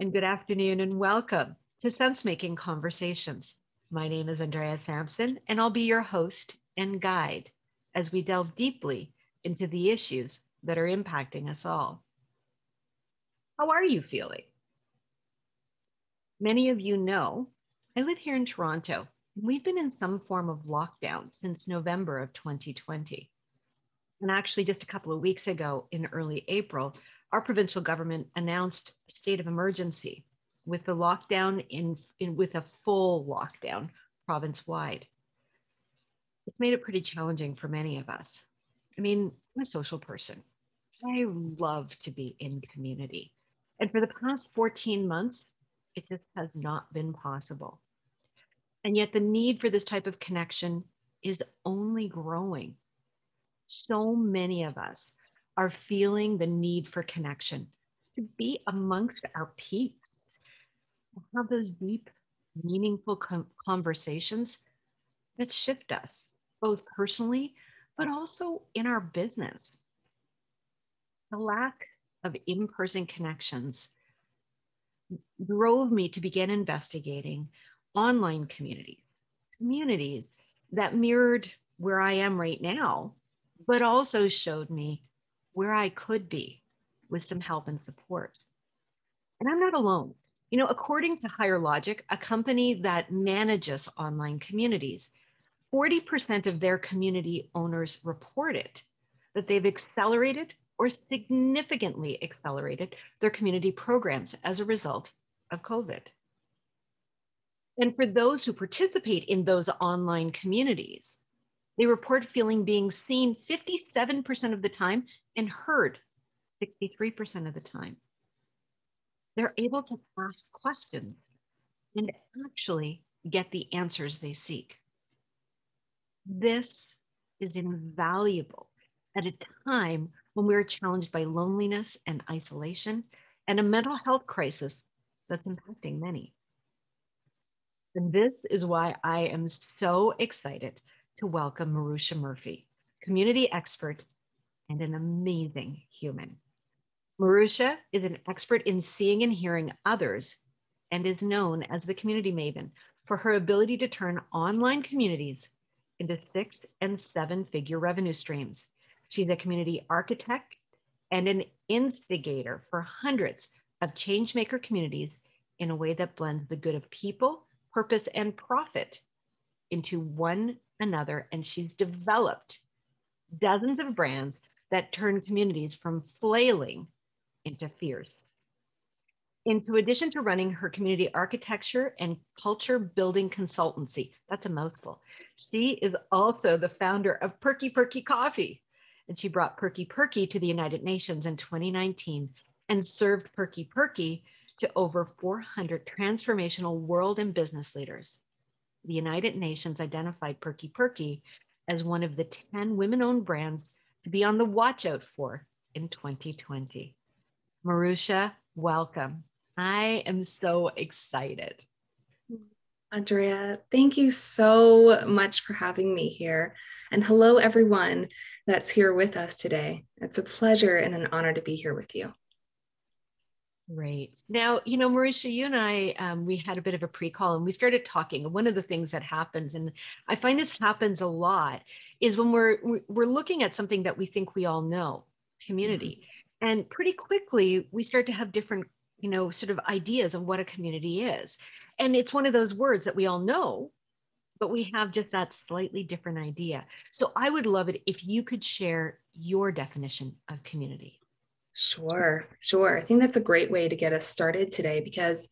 And good afternoon and welcome to Sensemaking Conversations. My name is Andrea Sampson and I'll be your host and guide as we delve deeply into the issues that are impacting us all. How are you feeling? Many of you know I live here in Toronto. We've been in some form of lockdown since November of 2020. And actually just a couple of weeks ago in early April, our provincial government announced a state of emergency with the lockdown with a full lockdown province-wide. It's made it pretty challenging for many of us. I mean, I'm a social person. I love to be in community. And for the past 14 months, it just has not been possible. And yet the need for this type of connection is only growing. So many of us are feeling the need for connection, to be amongst our peeps, to have those deep, meaningful conversations that shift us, both personally, but also in our business. The lack of in-person connections drove me to begin investigating online communities that mirrored where I am right now, but also showed me where I could be with some help and support. And I'm not alone. You know, according to Higher Logic, a company that manages online communities, 40% of their community owners reported that they've accelerated or significantly accelerated their community programs as a result of COVID. And for those who participate in those online communities, they report being seen 57% of the time and heard 63% of the time. They're able to ask questions and actually get the answers they seek. This is invaluable at a time when we are challenged by loneliness and isolation and a mental health crisis that's impacting many. And this is why I am so excited to welcome Maruxa Murphy, community expert and an amazing human. Maruxa is an expert in seeing and hearing others and is known as the community maven for her ability to turn online communities into 6- and 7-figure revenue streams. She's a community architect and an instigator for hundreds of changemaker communities in a way that blends the good of people, purpose, and profit into one another, and she's developed dozens of brands that turn communities from flailing into fierce. In addition to running her community architecture and culture building consultancy, that's a mouthful, she is also the founder of Perky Perky Coffee, and she brought Perky Perky to the United Nations in 2019 and served Perky Perky to over 400 transformational world and business leaders. The United Nations identified Perky Perky as one of the 10 women-owned brands to be on the watch out for in 2020. Maruxa, welcome. I am so excited. Andrea, thank you so much for having me here. And hello, everyone that's here with us today. It's a pleasure and an honor to be here with you. Great. Now, you know, Maruxa, you and I, we had a bit of a pre-call and we started talking. One of the things that happens, and I find this happens a lot, is when we're looking at something that we think we all know, community. Mm-hmm. And pretty quickly, we start to have different, you know, sort of ideas of what a community is. And it's one of those words that we all know, but we have just that slightly different idea. So I would love it if you could share your definition of community. Sure. I think that's a great way to get us started today, because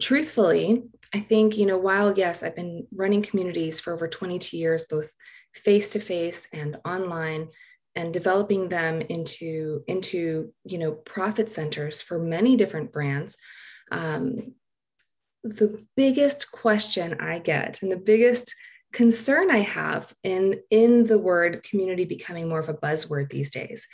truthfully, I think, you know, while yes, I've been running communities for over 22 years, both face-to-face and online, and developing them into you know, profit centers for many different brands, the biggest question I get and the biggest concern I have in the word community becoming more of a buzzword these days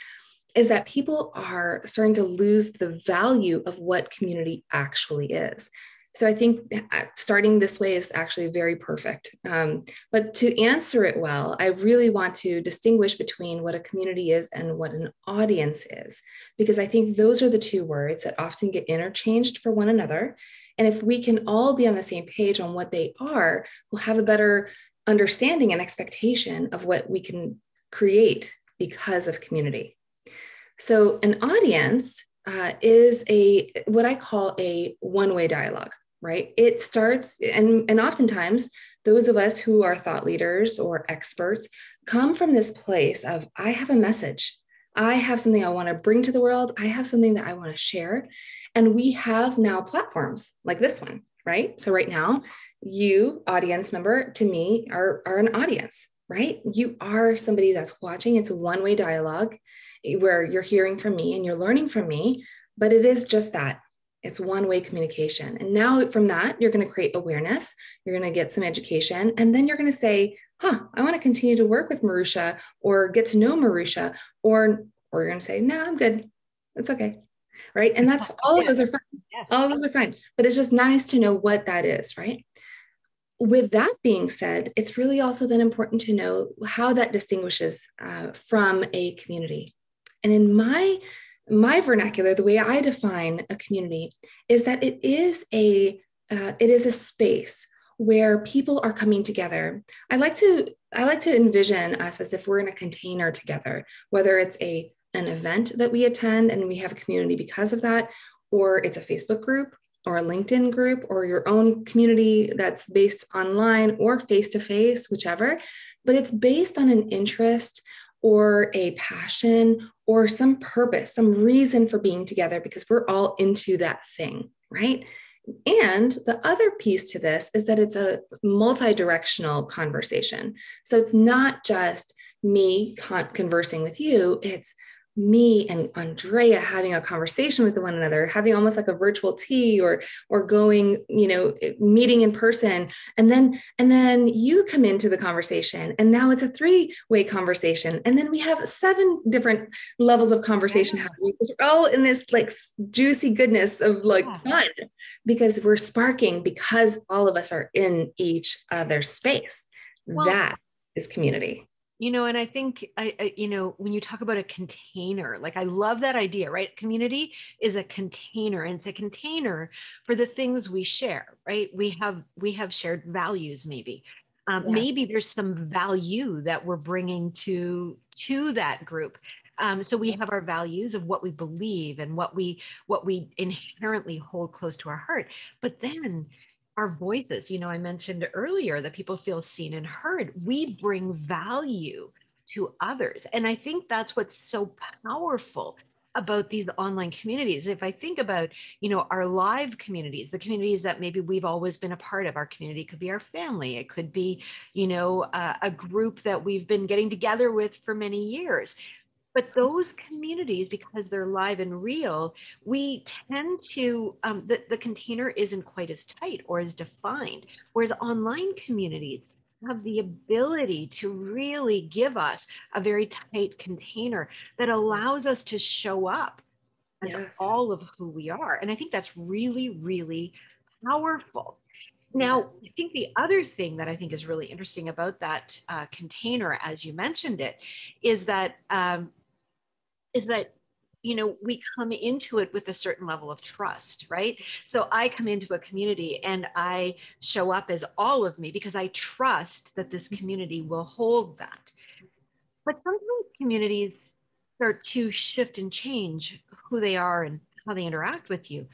is that people are starting to lose the value of what community actually is. So I think starting this way is actually very perfect. But to answer it well, I really want to distinguish between what a community is and what an audience is, because I think those are the two words that often get interchanged for one another. And if we can all be on the same page on what they are, we'll have a better understanding and expectation of what we can create because of community. So an audience is what I call a one-way dialogue, right? It starts, and oftentimes those of us who are thought leaders or experts come from this place of, I have a message. I have something I want to bring to the world. I have something that I want to share. And we have now platforms like this one, right? So right now, you, audience member, to me are an audience, right? You are somebody that's watching. It's a one-way dialogue where you're hearing from me and you're learning from me, but it is just that. It's one-way communication. And now from that, you're going to create awareness. You're going to get some education. And then you're going to say, huh, I want to continue to work with Maruxa or get to know Maruxa, or you're going to say, no, I'm good. It's okay. Right. And that's all of those are fine. All of those are fine, but it's just nice to know what that is. Right. With that being said, it's really also then important to know how that distinguishes from a community. And in my vernacular, the way I define a community is that it is a space where people are coming together. I like to envision us as if we're in a container together, whether it's an event that we attend and we have a community because of that, or it's a Facebook group, or a LinkedIn group, or your own community that's based online or face-to-face, whichever, but it's based on an interest or a passion or some purpose, some reason for being together, because we're all into that thing, right? And the other piece to this is that it's a multi-directional conversation. So it's not just me conversing with you, it's me and Andrea having a conversation with one another, having almost like a virtual tea or going, meeting in person. And then you come into the conversation and now it's a three-way conversation. And then we have 7 different levels of conversation happening. We're all in this like juicy goodness of like fun, because we're sparking, because all of us are in each other's space. Well, that is community. And I think, when you talk about a container, like I love that idea, right? Community is a container, and it's a container for the things we share, right? We have shared values, maybe. Maybe there's some value that we're bringing to that group. So we have our values of what we believe and what we inherently hold close to our heart, but then our voices, I mentioned earlier that people feel seen and heard. We bring value to others. And I think that's what's so powerful about these online communities. If I think about, our live communities, the communities that maybe we've always been a part of, our community could be our family. It could be, a group that we've been getting together with for many years. But those communities, because they're live and real, we tend to, the container isn't quite as tight or as defined, whereas online communities have the ability to really give us a very tight container that allows us to show up as all of who we are. And I think that's really, really powerful. Now, I think the other thing that I think is really interesting about that container, as you mentioned it, is that we come into it with a certain level of trust, right? So I come into a community and I show up as all of me because I trust that this community will hold that. But sometimes communities start to shift and change who they are and how they interact with you.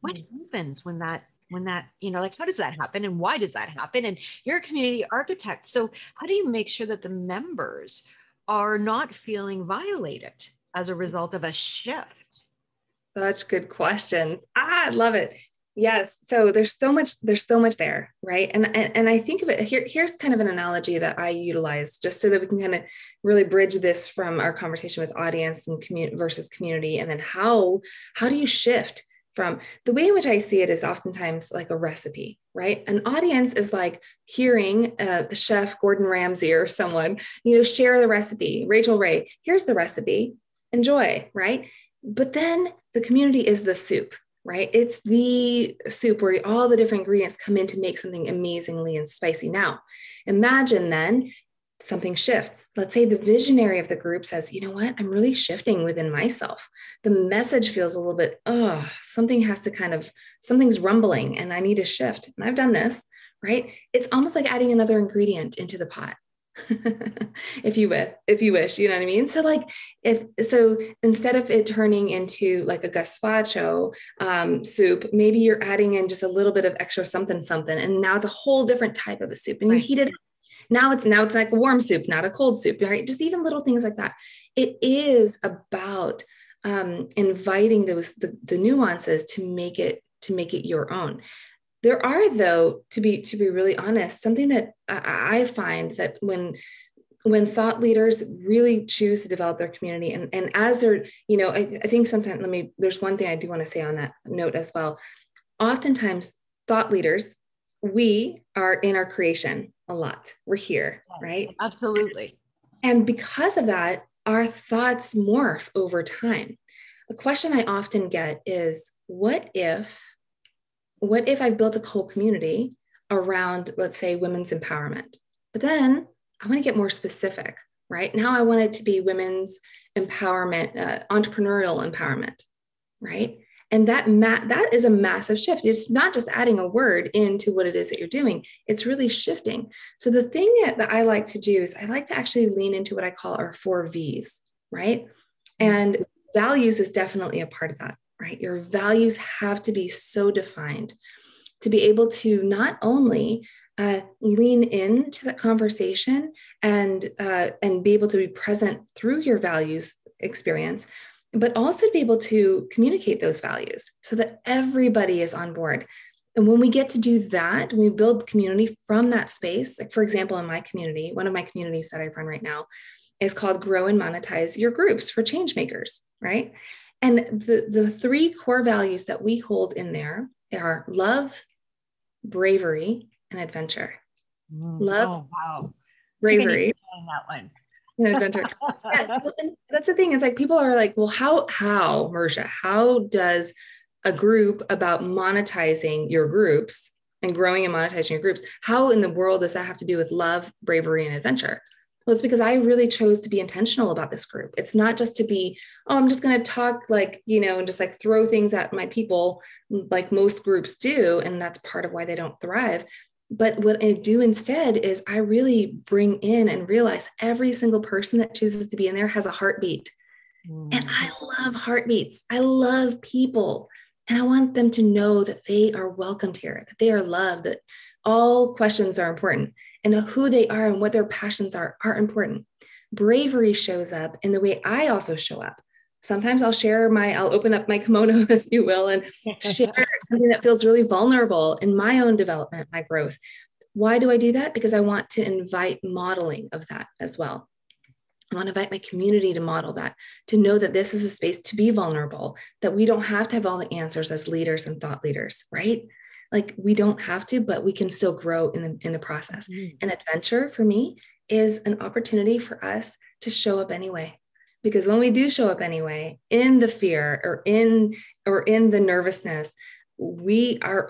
What happens when that how does that happen, and why does that happen? And you're a community architect, so how do you make sure that the members are not feeling violated as a result of a shift? Such good question. I love it. Yes. So there's so much there, right? And I think of it, here's kind of an analogy that I utilize just so that we can kind of really bridge this from our conversation with audience and versus community. And then how do you shift from the way in which I see it is oftentimes like a recipe, right? An audience is like hearing the chef Gordon Ramsay or someone, share the recipe. Rachel Ray, here's the recipe, enjoy, right? But then the community is the soup. right? It's the soup where all the different ingredients come in to make something amazingly and spicy. Now, imagine then something shifts. Let's say the visionary of the group says, you know what, I'm really shifting within myself. The message feels a little bit, oh, something has to kind of, something's rumbling and I need to shift. And I've done this, right? It's almost like adding another ingredient into the pot. if you wish, you know what I mean? So like, so instead of it turning into like a gazpacho soup, maybe you're adding in just a little bit of extra something. And now it's a whole different type of a soup and you heat it up. Now it's like a warm soup, not a cold soup, right? Just even little things like that. It is about inviting the nuances to make it your own. There are, though, to be really honest, something that I find that when thought leaders really choose to develop their community, and as they're, you know, I think sometimes, there's one thing I do want to say on that note as well. Oftentimes, thought leaders, we are in our creation a lot. We're here, right? Absolutely. And because of that, our thoughts morph over time. A question I often get is, what if I've built a whole community around, let's say, women's empowerment, but then I want to get more specific, right? Now I want it to be women's empowerment, entrepreneurial empowerment, right? And that is a massive shift. It's not just adding a word into what it is that you're doing. It's really shifting. So the thing that I like to do is I like to actually lean into what I call our 4 Vs, right? And values is definitely a part of that. Right? Your values have to be so defined to be able to not only lean into that conversation and be able to be present through your values experience, but also to be able to communicate those values so that everybody is on board. And when we get to do that, we build community from that space. Like, for example, in my community, one of my communities that I run right now is called Grow and Monetize Your Groups for Changemakers, right? And the 3 core values that we hold in there are love, bravery, and adventure. Love, bravery, that one. And adventure. Yeah, that's the thing. It's like people are like, well, how, Maruxa, how does a group about monetizing your groups and growing and monetizing your groups, how in the world does that have to do with love, bravery, and adventure? Well, it's because I really chose to be intentional about this group. It's not just to be, oh, I'm just going to talk like, you know, and just like throw things at my people like most groups do. And that's part of why they don't thrive. But what I do instead is I really bring in and realize every single person that chooses to be in there has a heartbeat. And I love heartbeats. I love people. And I want them to know that they are welcomed here, that they are loved, that all questions are important, and who they are and what their passions are important. Bravery shows up in the way I also show up. Sometimes I'll open up my kimono, if you will, and share something that feels really vulnerable in my own development, my growth. Why do I do that? Because I want to invite modeling of that as well. I want to invite my community to model that, to know that this is a space to be vulnerable, that we don't have to have all the answers as leaders and thought leaders, right? Like we don't have to, but we can still grow in the process. And adventure for me is an opportunity for us to show up anyway, because when we do show up anyway, in the fear or in the nervousness, we become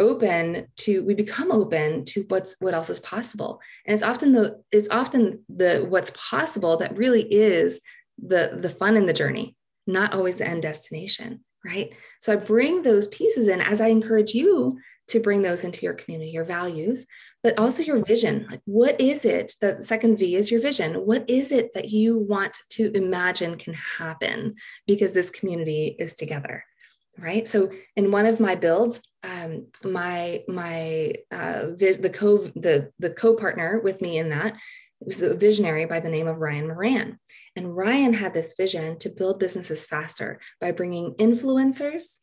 open to what else is possible. And it's often the what's possible that really is the fun in the journey, not always the end destination, right? So I bring those pieces in as I encourage you to bring those into your community, your values, but also your vision. Like, what is it? The 2nd V is your vision. What is it that you want to imagine can happen because this community is together, right? So in one of my builds, the co-partner with me in that was a visionary by the name of Ryan Moran. And Ryan had this vision to build businesses faster by bringing influencers,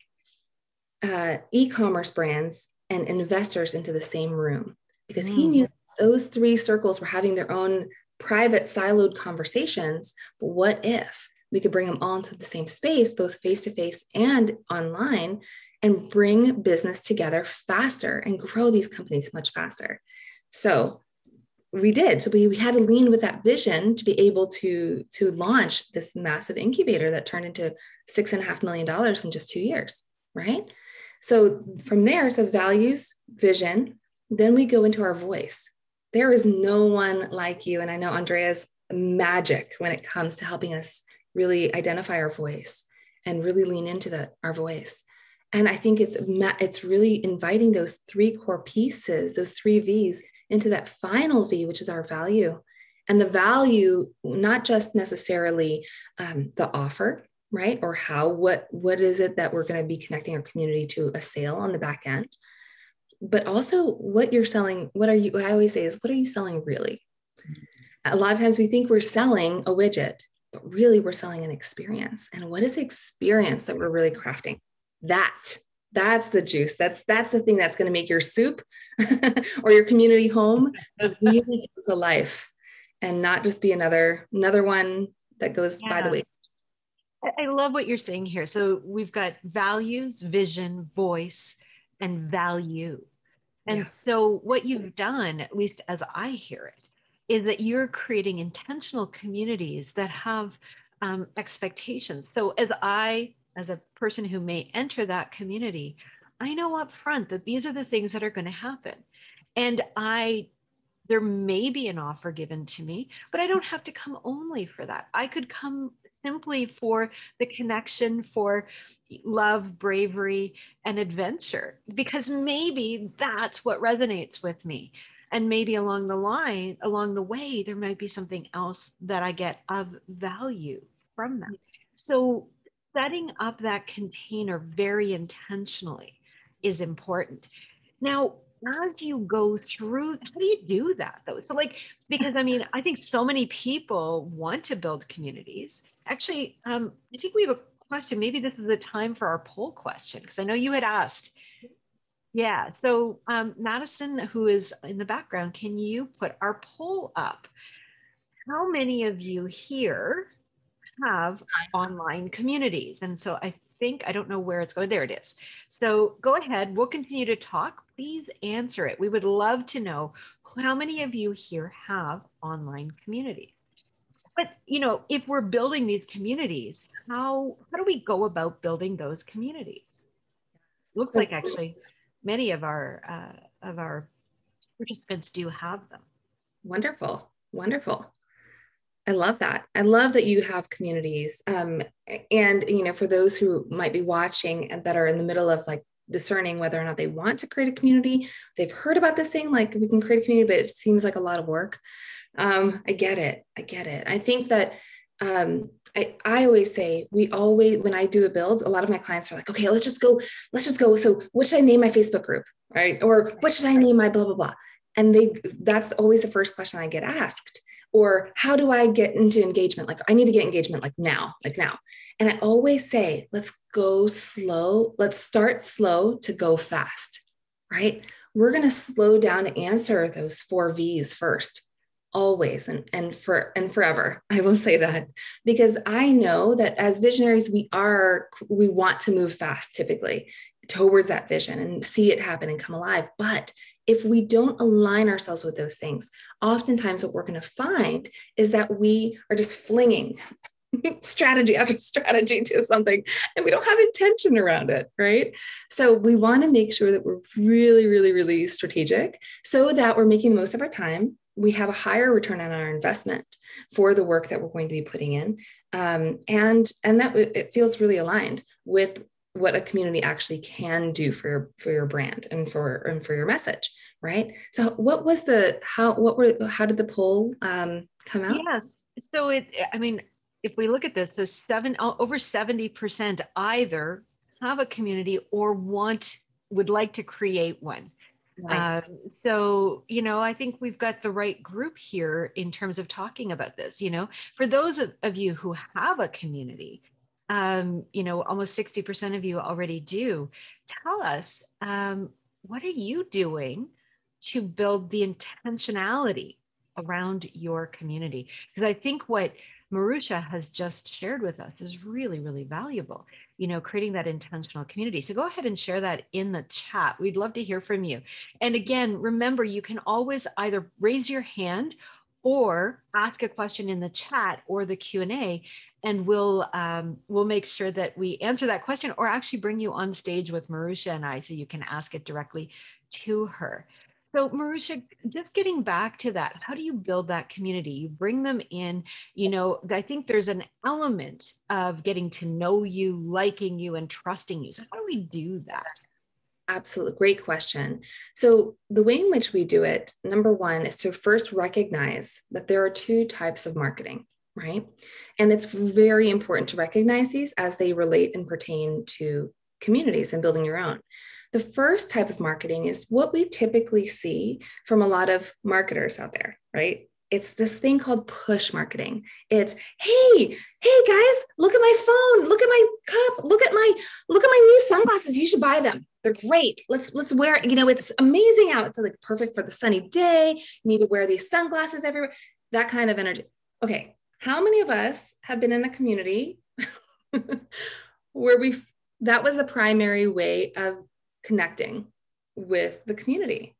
e-commerce brands, and investors into the same room, because he knew those 3 circles were having their own private siloed conversations. But what if we could bring them all into the same space, both face-to-face and online, and bring business together faster and grow these companies much faster? So we did. So we had to lean with that vision to be able to launch this massive incubator that turned into $6.5 million in just 2 years, right? So from there, so values, vision, then we go into our voice. There is no one like you. And I know Andrea's magic when it comes to helping us really identify our voice and really lean into our voice. And I think it's really inviting those three core pieces, those three V's into that final V, which is our value. And the value, not just necessarily the offer, right? Or how, what is it that we're going to be connecting our community to a sale on the back end, but also what you're selling. What I always say is, what are you selling really? A lot of times we think we're selling a widget, but really we're selling an experience. And what is the experience that we're really crafting? That's the juice. That's the thing that's going to make your soup or your community home really come to life, and not just be another one that goes by the way. I love what you're saying here. So we've got values, vision, voice, and value. And so what you've done, at least as I hear it, is that you're creating intentional communities that have expectations. So as a person who may enter that community, I know up front that these are the things that are going to happen. And there may be an offer given to me, but I don't have to come only for that. I could come simply for the connection, for love, bravery, and adventure, because maybe that's what resonates with me. And maybe along the way, there might be something else that I get of value from them. So setting up that container very intentionally is important. Now, as you go through, how do you do that though? So because I mean, I think so many people want to build communities. Actually, I think we have a question. Maybe this is a time for our poll question, because I know you had asked. Yeah, so Madison, who is in the background, can you put our poll up? How many of you here have online communities? And so I don't know where it's going. There it is. So go ahead. We'll continue to talk. Please answer it. We would love to know how many of you here have online communities. But, if we're building these communities, how do we go about building those communities? Looks like actually many of our participants do have them. Wonderful. Wonderful. I love that. I love that you have communities. And, for those who might be watching and that are in the middle of discerning whether or not they want to create a community, they've heard about this thing, we can create a community, but it seems like a lot of work. I get it. I think that I always say, when I do a build, a lot of my clients are like, okay, let's just go. So what should I name my Facebook group? Right. Or what should I name my blah, blah, blah. And that's always the first question I get asked. Or how do I get into engagement? I need to get engagement now. And I always say, let's go slow. Let's start slow to go fast, right? We're going to slow down to answer those four V's first, always. And forever, I will say that, because I know that as visionaries, we want to move fast typically towards that vision and see it happen and come alive. But if we don't align ourselves with those things, oftentimes what we're going to find is that we are just flinging strategy after strategy to something, and we don't have intention around it, right? So we want to make sure that we're really, really, really strategic so that we're making the most of our time. We have a higher return on our investment for the work that we're going to be putting in. And that it feels really aligned with what a community actually can do for your brand and for your message, right? So how did the poll come out? Yes. So if we look at this, so over 70% either have a community or would like to create one. Nice. I think we've got the right group here in terms of talking about this. For those of you who have a community, almost 60% of you already do. Tell us, what are you doing to build the intentionality around your community? Because I think what Maruxa has just shared with us is really, really valuable, creating that intentional community. So go ahead and share that in the chat. We'd love to hear from you. And again, remember, you can always either raise your hand or ask a question in the chat or the Q&A, and we'll make sure that we answer that question or actually bring you on stage with Maruxa and I so you can ask it directly to her. So Maruxa, just getting back to that, how do you build that community? You bring them in, you know, I think there's an element of getting to know you, liking you, and trusting you. So how do we do that? Absolutely. Great question. So the way in which we do it, number one, is to first recognize that there are two types of marketing, right? And it's very important to recognize these as they relate and pertain to communities and building your own. The first type of marketing is what we typically see from a lot of marketers out there, right? It's this thing called push marketing. It's, hey guys, look at my phone, look at my cup, look at my new sunglasses. You should buy them. They're great. Let's wear it. You know, it's amazing out. It's like perfect for the sunny day. You need to wear these sunglasses everywhere. That kind of energy. Okay. How many of us have been in a community where that was a primary way of connecting with the community?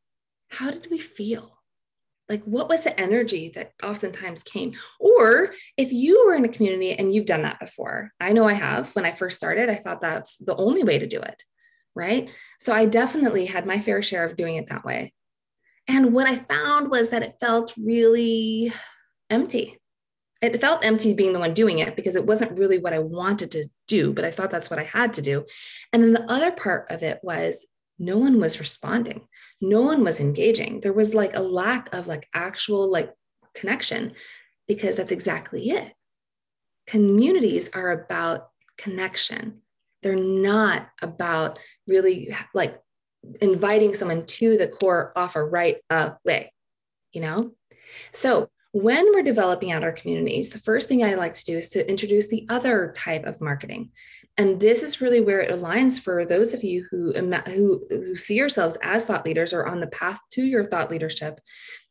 How did we feel? Like, what was the energy that oftentimes came? Or if you were in a community and you've done that before, I know I have. When I first started, I thought that's the only way to do it, right? So I definitely had my fair share of doing it that way. And what I found was that it felt really empty. It felt empty being the one doing it because it wasn't really what I wanted to do, but I thought that's what I had to do. And then the other part of it was no one was responding. No one was engaging. There was like a lack of like actual like connection, because that's exactly it. Communities are about connection. They're not about really like inviting someone to the core offer right away, you know? So when we're developing out our communities, the first thing I like to do is to introduce the other type of marketing. And this is really where it aligns for those of you who see yourselves as thought leaders or on the path to your thought leadership.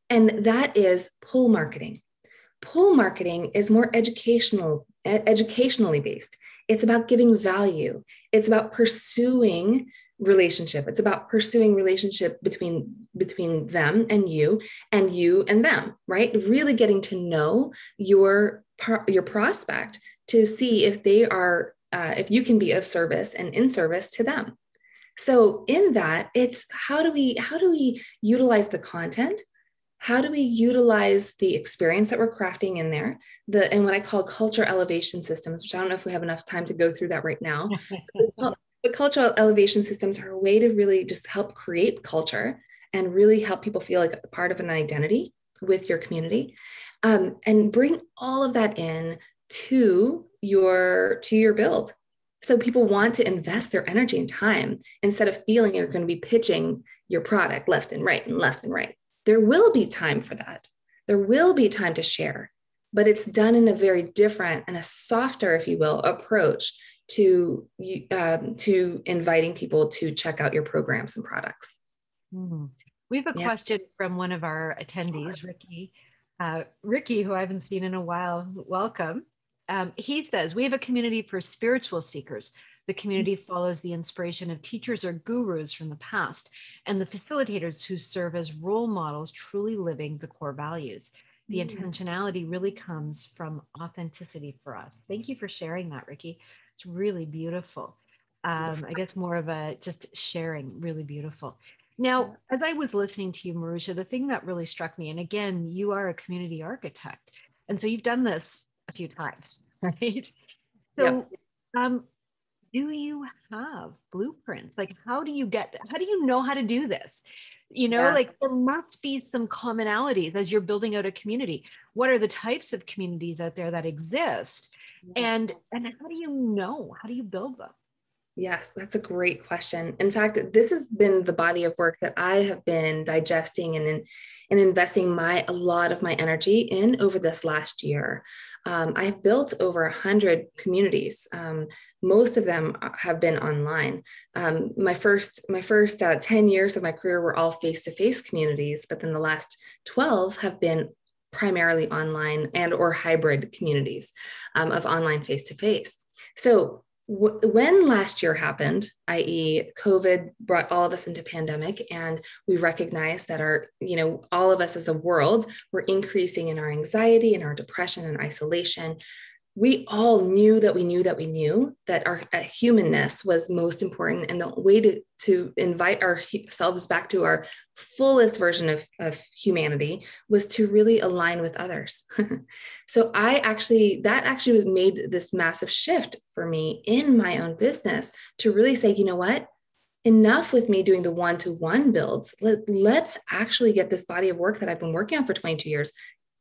And that is pull marketing. Pull marketing is more educationally based. It's about giving value. It's about pursuing relationship. It's about pursuing relationship between them and you and them, right? Really getting to know your prospect to see if they are, if you can be of service and in service to them. So in that, it's how do we utilize the content? How do we utilize the experience that we're crafting in there? And what I call culture elevation systems, which I don't know if we have enough time to go through that right now. The cultural elevation systems are a way to really just help create culture and really help people feel like a part of an identity with your community, and bring all of that in to your build. So people want to invest their energy and time instead of feeling you're going to be pitching your product left and right and left and right. There will be time for that. There will be time to share, but it's done in a very different and a softer, if you will, approach to inviting people to check out your programs and products. Mm. We have a question from one of our attendees, Ricky. Ricky, who I haven't seen in a while, welcome. He says, we have a community for spiritual seekers. The community follows the inspiration of teachers or gurus from the past and the facilitators who serve as role models, truly living the core values. The intentionality really comes from authenticity for us. Thank you for sharing that, Ricky. It's really beautiful. I guess more of a just sharing, really beautiful. Now, as I was listening to you, Maruxa, the thing that really struck me, and again, you are a community architect, and so you've done this a few times, right? So do you have blueprints? Like, how do you know how to do this? You know, like there must be some commonalities as you're building out a community. What are the types of communities out there that exist? And how do you know? How do you build them? Yes, that's a great question. In fact, this has been the body of work that I have been digesting and investing a lot of my energy in over this last year. I've built over 100 communities. Most of them have been online. My first 10 years of my career were all face-to-face communities, but then the last 12 have been primarily online and or hybrid communities of online face-to-face. So when last year happened, i.e. COVID brought all of us into pandemic, and we recognized that our, all of us as a world were increasing in our anxiety and our depression and isolation. We all knew that our humanness was most important, and the way to invite ourselves back to our fullest version of humanity was to really align with others. So that actually made this massive shift for me in my own business to really say, you know what? Enough with me doing the one-to-one builds. Let's actually get this body of work that I've been working on for 22 years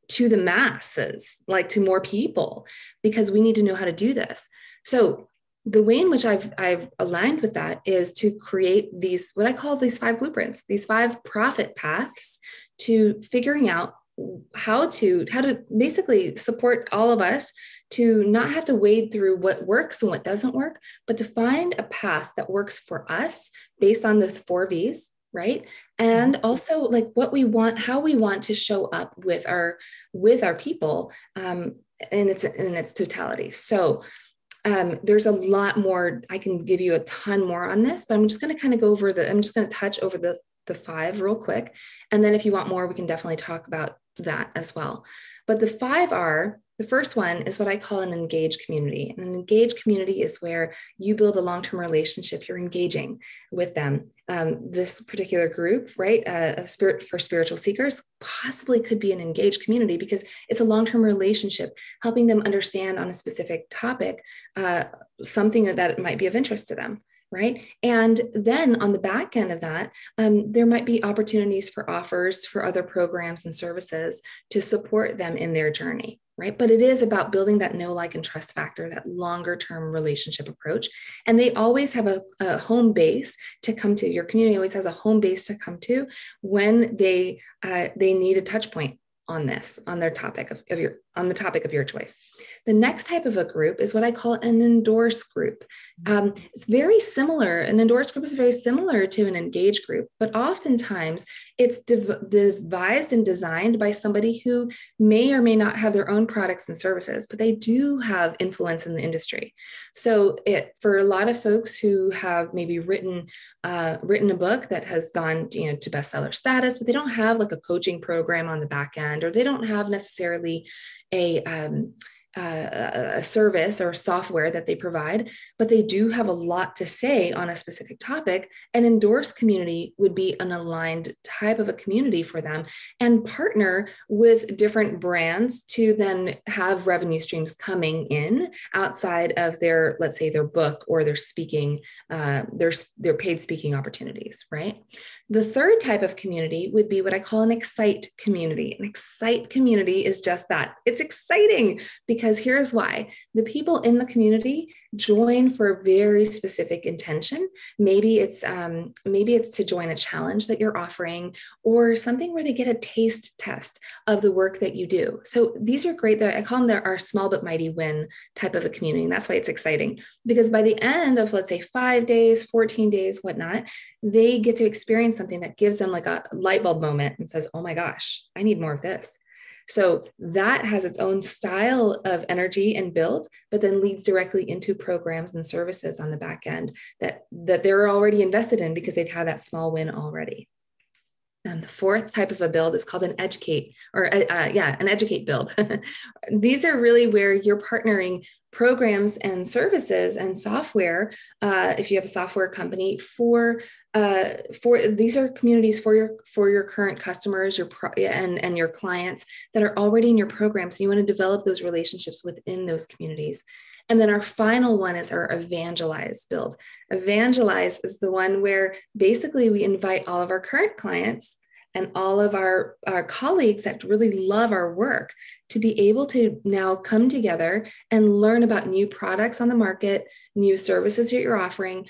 to the masses, to more people, because we need to know how to do this. So the way in which I've aligned with that is to create these, what I call these 5 blueprints, these 5 profit paths to figuring out how to basically support all of us to not have to wade through what works and what doesn't work, but to find a path that works for us based on the 4 V's. Right. And also what we want, how we want to show up with our people in its totality. So there's a lot more, I can give you a ton more on this, but I'm just going to touch over the 5 real quick. And then if you want more, we can definitely talk about that as well. But the 5 are, the first one is what I call an engaged community. And an engaged community is where you build a long-term relationship. You're engaging with them. This particular group, right, for spiritual seekers, possibly could be an engaged community because it's a long-term relationship, helping them understand on a specific topic, something that might be of interest to them. Right. And then on the back end of that, there might be opportunities for offers for other programs and services to support them in their journey. Right. But it is about building that know, like, and trust factor, that longer term relationship approach. And they always have a home base to come to. Your community always has a home base to come to when they need a touch point on this, on their topic on the topic of your choice. The next type of a group is what I call an endorse group. It's very similar. An endorse group is very similar to an engaged group, but oftentimes it's devised and designed by somebody who may or may not have their own products and services, but they do have influence in the industry. So for a lot of folks who have maybe written a book that has gone to bestseller status, but they don't have a coaching program on the back end, or they don't have necessarily a service or software that they provide, but they do have a lot to say on a specific topic. An endorsed community would be an aligned type of a community for them, and partner with different brands to then have revenue streams coming in outside of their, let's say, their book or their speaking, their paid speaking opportunities, right? The third type of community would be what I call an excite community. An excite community is just that. It's exciting, because here's why. The people in the community join for a very specific intention. Maybe it's to join a challenge that you're offering, or something where they get a taste test of the work that you do. So these are great. I call them our small but mighty win type of a community. And that's why it's exciting, because by the end of, let's say, 5 days, 14 days, whatnot, they get to experience something that gives them a light bulb moment and says, oh my gosh, I need more of this. So that has its own style of energy and build, but then leads directly into programs and services on the back end that they're already invested in because they've had that small win already. And the fourth type of a build is called an educate, or an educate build. These are really where you're partnering programs and services and software. If you have a software company, for these are communities for your current customers, and your clients that are already in your program. So you want to develop those relationships within those communities. And then our final one is our evangelize build. Evangelize is the one where basically we invite all of our current clients and all of our colleagues that really love our work to be able to now come together and learn about new products on the market, new services that you're offering,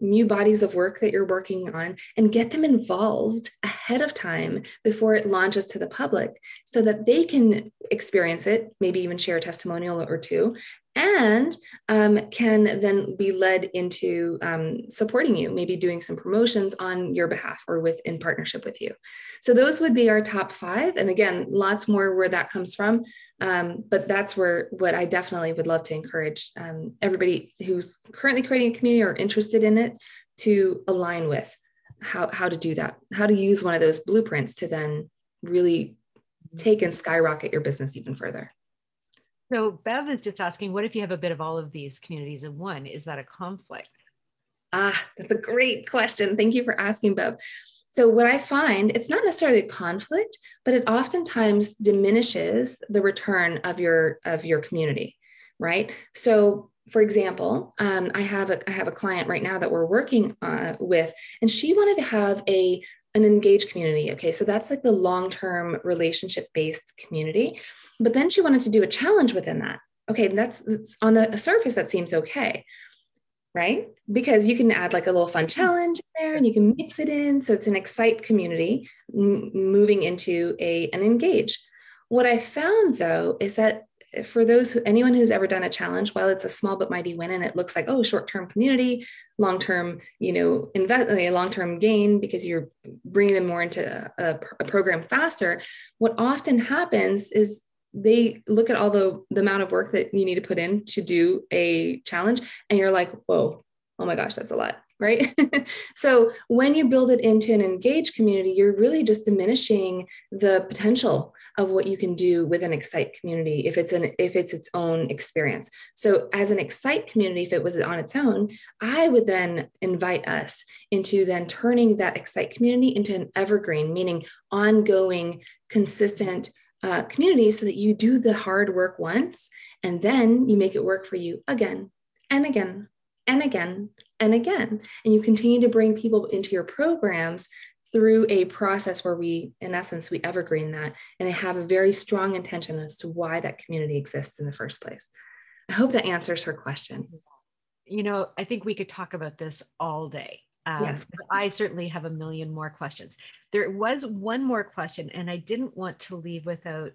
new bodies of work that you're working on, and get them involved ahead of time before it launches to the public so that they can experience it, maybe even share a testimonial or two, and can then be led into supporting you, maybe doing some promotions on your behalf or in partnership with you. So those would be our top 5. And again, lots more where that comes from. from. But that's where, what I definitely would love to encourage everybody who's currently creating a community or interested in it to align with how to do that, how to use one of those blueprints to then really take and skyrocket your business even further. So Bev is just asking, what if you have a bit of all of these communities in one? Is that a conflict? Ah, that's a great question. Thank you for asking, Bev. So what I find, it's not necessarily a conflict, but it oftentimes diminishes the return of your community, right? So for example, I have a client right now that we're working with, and she wanted to have an engaged community. Okay. So that's like the long-term relationship-based community, but then she wanted to do a challenge within that. Okay. That's on the surface, that seems okay. Right? Because you can add like a little fun challenge in there and you can mix it in. So it's an excite community moving into an engage. What I found though, is that for anyone who's ever done a challenge, while it's a small but mighty win and it looks like, oh, short-term community, long-term, a long-term gain because you're bringing them more into a program faster. What often happens is they look at all the amount of work that you need to put in to do a challenge. And you're like, whoa, oh my gosh, that's a lot, right? So when you build it into an engaged community, you're really just diminishing the potential of what you can do with an Excite community if it's its own experience. So as an Excite community, if it was on its own, I would then invite us into then turning that Excite community into an evergreen, meaning ongoing, consistent community, so that you do the hard work once and then you make it work for you again and again and again and again. And you continue to bring people into your programs through a process where in essence, we evergreen that and have a very strong intention as to why that community exists in the first place. I hope that answers her question. I think we could talk about this all day. Yes. I certainly have a million more questions. There was one more question, and I didn't want to leave without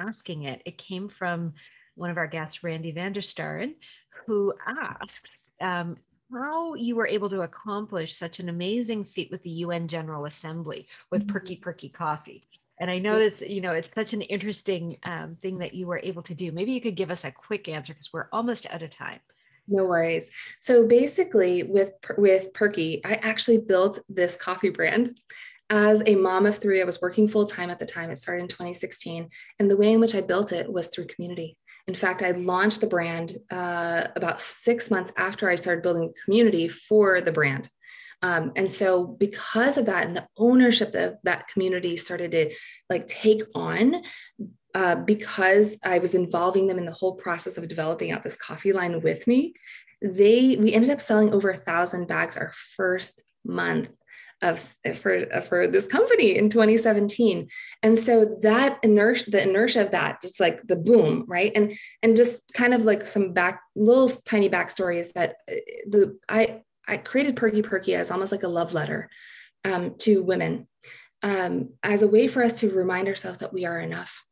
asking it. It came from one of our guests, Randy Vanderstar, who asked how you were able to accomplish such an amazing feat with the UN General Assembly with Perky Perky Coffee. And I know this, it's such an interesting thing that you were able to do. Maybe you could give us a quick answer because we're almost out of time. No worries. So basically with Perky, I actually built this coffee brand as a mom of three. I was working full time at the time. It started in 2016. And the way in which I built it was through community. In fact, I launched the brand about 6 months after I started building community for the brand. And so because of that and the ownership of that community started to take on, because I was involving them in the whole process of developing out this coffee line with me, we ended up selling over 1,000 bags our first month for this company in 2017. And so that the inertia of that, just like the boom, right? And just kind of like some little tiny backstory is that I created Perky Perky as almost like a love letter to women as a way for us to remind ourselves that we are enough.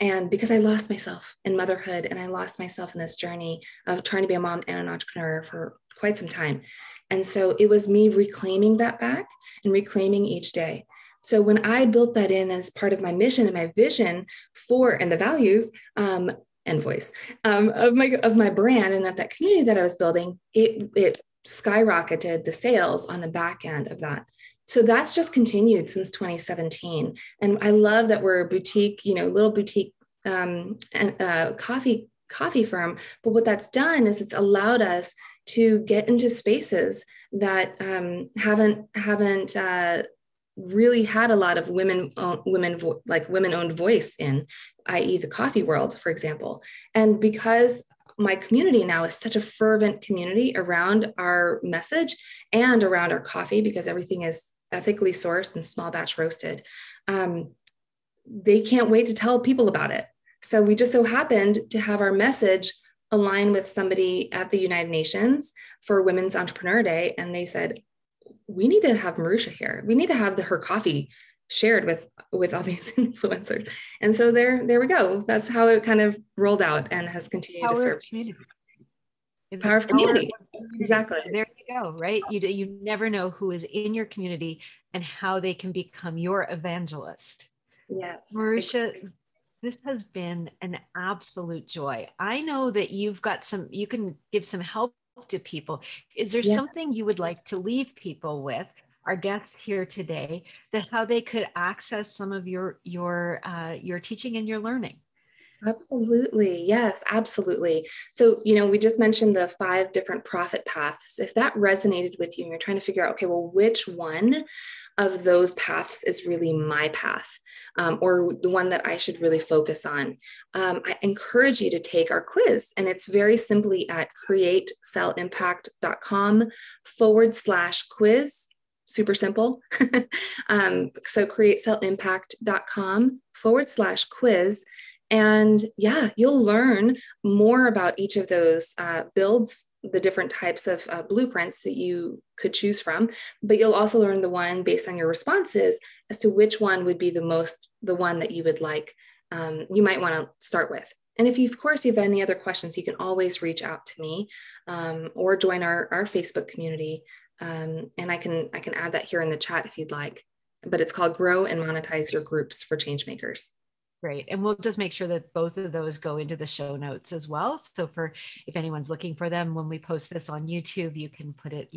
And because I lost myself in motherhood and I lost myself in this journey of trying to be a mom and an entrepreneur for quite some time. And so it was me reclaiming that back and reclaiming each day. So when I built that in as part of my mission and my vision and the values and voice of my brand and of that community that I was building, it skyrocketed the sales on the back end of that. So that's just continued since 2017. And I love that we're a boutique, little boutique coffee firm. But what that's done is it's allowed us to get into spaces that haven't really had a lot of women-owned voice in, i.e. the coffee world, for example. And because my community now is such a fervent community around our message and around our coffee, because everything is ethically sourced and small batch roasted. They can't wait to tell people about it. So we just so happened to have our message align with somebody at the United Nations for Women's Entrepreneur Day. And they said, we need to have Maruxa here. We need to have her coffee shared with all these influencers. And so there we go. That's how it kind of rolled out and has continued to serve. Power of community. Exactly. There you go, right? You never know who is in your community and how they can become your evangelist. Yes. Maruxa, This has been an absolute joy. I know that you've got some, you can give some help to people. Is there something you would like to leave people with, our guests here today, that how they could access some of your teaching and your learning? Absolutely. Yes, absolutely. So, you know, we just mentioned the 5 different profit paths. If that resonated with you and you're trying to figure out, okay, well, which one of those paths is really my path, or the one that I should really focus on, I encourage you to take our quiz. And it's very simply at createsellimpact.com/quiz. Super simple. So createsellimpact.com/quiz. And yeah, you'll learn more about each of those builds, the different types of blueprints that you could choose from, but you'll also learn the one based on your responses as to which one would be the one that you would like, you might want to start with. And if you, of course, you have any other questions, you can always reach out to me or join our Facebook community. And I can add that here in the chat if you'd like, but it's called Grow and Monetize Your Groups for Changemakers. Great. And we'll just make sure that both of those go into the show notes as well. So for, if anyone's looking for them, when we post this on YouTube, you can put it,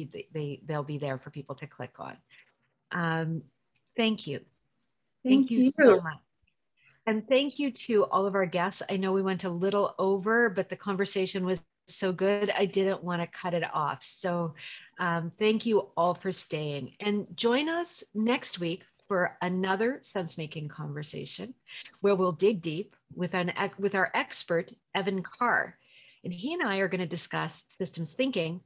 they'll be there for people to click on. Thank you. Thank you so much. And thank you to all of our guests. I know we went a little over, but the conversation was so good. I didn't want to cut it off. So thank you all for staying, and join us next week for another Sensemaking Conversation, where we'll dig deep with our expert, Evan Carr. And he and I are going to discuss systems thinking,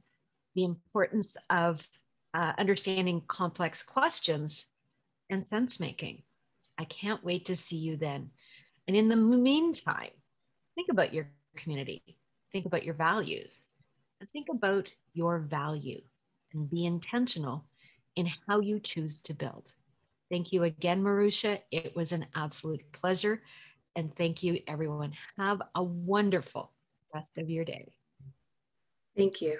the importance of understanding complex questions, and sensemaking. I can't wait to see you then. And in the meantime, think about your community, think about your values, and think about your value, and be intentional in how you choose to build. Thank you again, Maruxa. It was an absolute pleasure. And thank you, everyone. Have a wonderful rest of your day. Thank you.